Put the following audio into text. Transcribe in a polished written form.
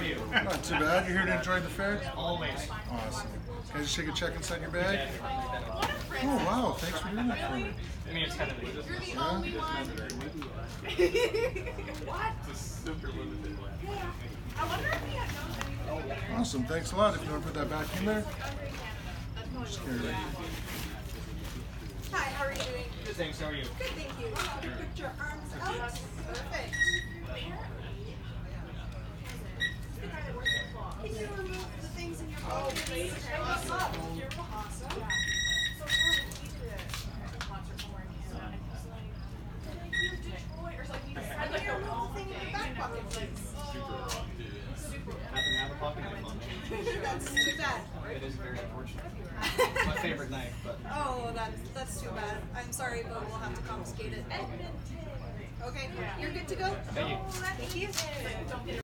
are you? Not too bad. You're here to enjoy the fair? Always. Awesome. Can I just take a check inside your bag? Oh, wow. Thanks for doing that for me. I mean, it's kind of you're the only one. What? It's super limited. Yeah. I wonder if he had known anything. Awesome. Thanks a lot. If you want to put that back in there. Just carry it right here. Hi, how are you doing? Good, thanks. How are you? Good, thank you. You put your arms out. Perfect. Can you remove the things in your bowl, please? Awesome. You're awesome. So we're going to do the concert for you. Detroit, or something. Can you remove the thing in your back pocket, please? Super. That's too bad. It is very unfortunate. It's my favorite knife, but. Oh, that's too bad. I'm sorry, but we'll have to confiscate it. Okay, you're good to go? Thank you.